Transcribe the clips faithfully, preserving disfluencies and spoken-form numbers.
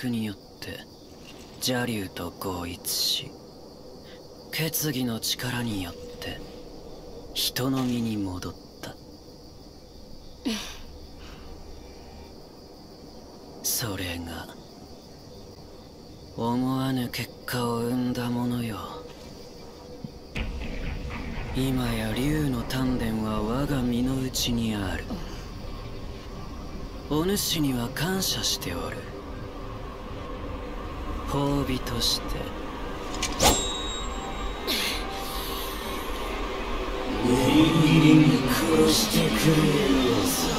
策によって邪竜と合一し、決議の力によって人の身に戻った。それが思わぬ結果を生んだものよ。今や竜の丹田は我が身の内にある。お主には感謝しておる。褒美として念入りに殺してくれるのさ。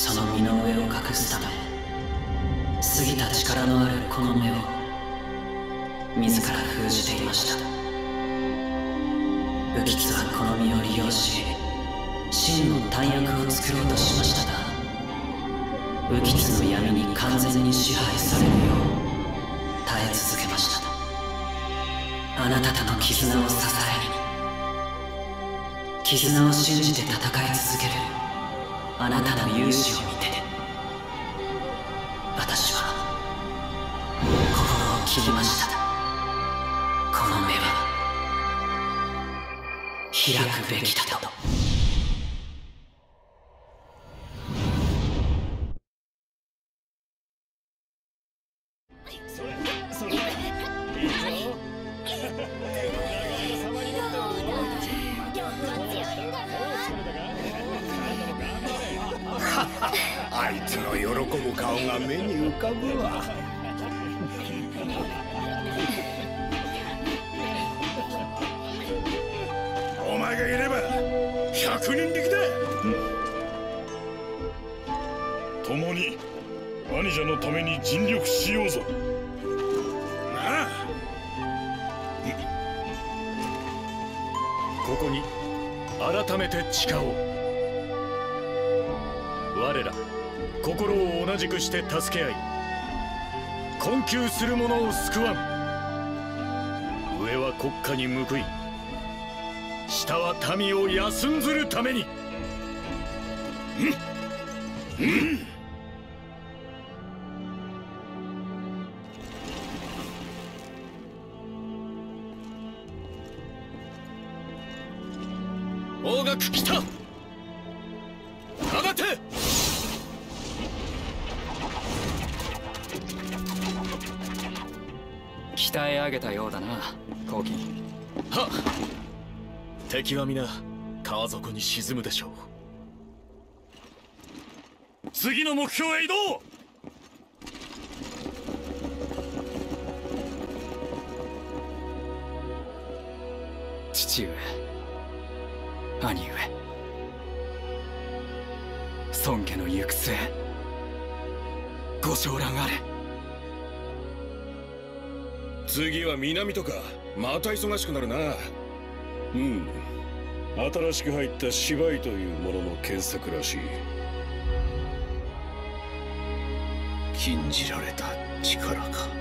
その身の上を隠すため過ぎた力のあるこの目を自ら封じていました。右吉はこの身を利用し真の大役を作ろうとしましたが、右吉の闇に完全に支配されるよう耐え続けました。あなたとの絆を支えに、絆を信じて戦い続けるあなたの勇姿を見て、私は心を切りました。この目は開くべきだと。あいつの喜ぶ顔が目に浮かぶわ。お前がいれば百人力だ。共に兄者のために尽力しようぞ。なあ、ここに改めて誓おう。我ら心を同じくして助け合い、困窮する者を救わん。上は国家に報い、下は民を安んずるために。うんうん、大学来た。上がって鍛え上げたようだな、黄巾。はっ、敵は皆川底に沈むでしょう。次の目標へ移動。父上、兄上、孫家の行く末ご承覧あれ。次は南とか、また忙しくなるな。うん、新しく入った芝居というものの検索らしい。禁じられた力か。